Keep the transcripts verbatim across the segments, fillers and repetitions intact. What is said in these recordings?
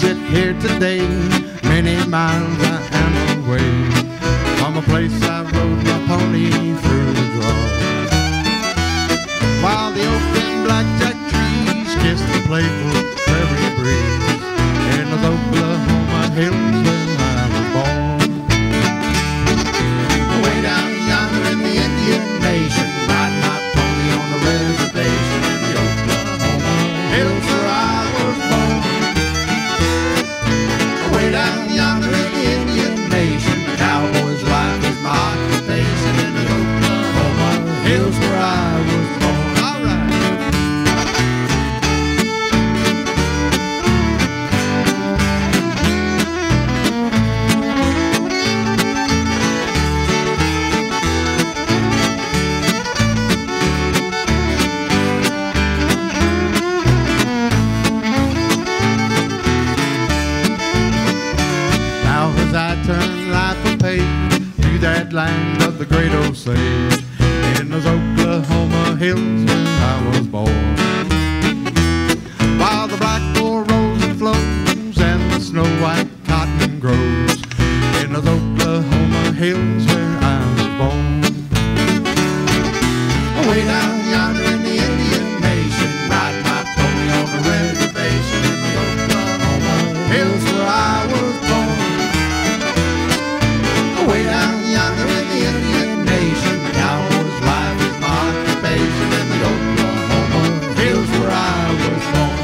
sit here today, many miles I am away from a place I rode my pony through the draw. While the open blackjack trees kiss the playful prairie breeze in the Oklahoma Hills where I was born. Way down yonder in the Indian Nation, ride my pony on the reservation in the Oklahoma Hills where I was born. Way down yonder in the Indian Nation, a cowboy's life is my occupation in the Oklahoma Hills where I was born. All right. Turn life a page to that land of the great Osage in those Oklahoma hills where I was born. While the black bull rolls and flows and the snow-white cotton grows in those Oklahoma hills where I was born. Way down yonder in the Indian Nation, ride my pony on the reservation in the Oklahoma hills where I was born. Way down yonder in the Indian Nation, the cowboy's life is my occupation in the Oklahoma hills where I was born.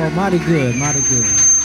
My mighty good, mighty good.